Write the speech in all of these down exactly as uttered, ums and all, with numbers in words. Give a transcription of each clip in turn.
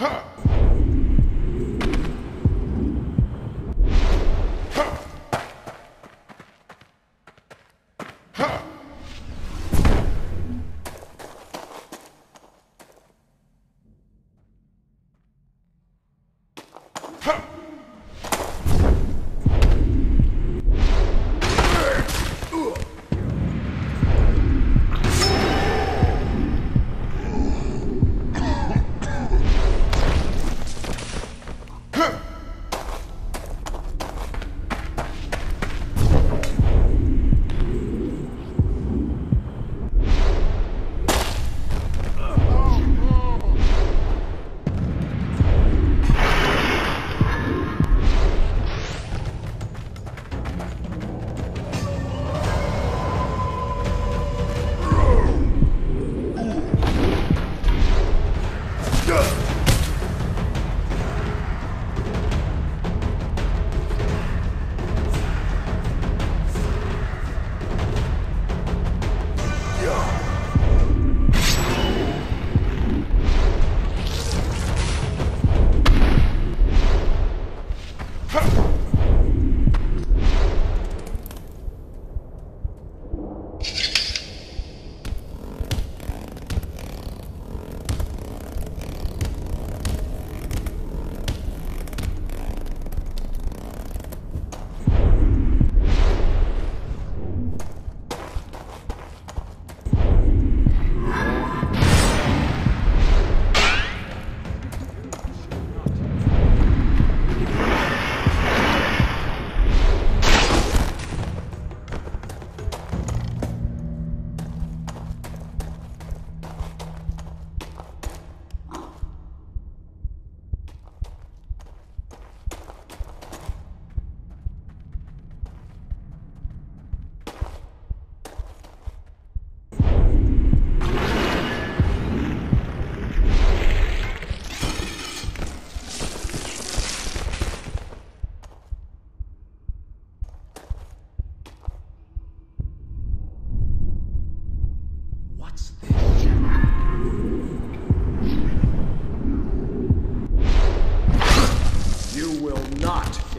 Huh.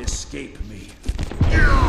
Escape me.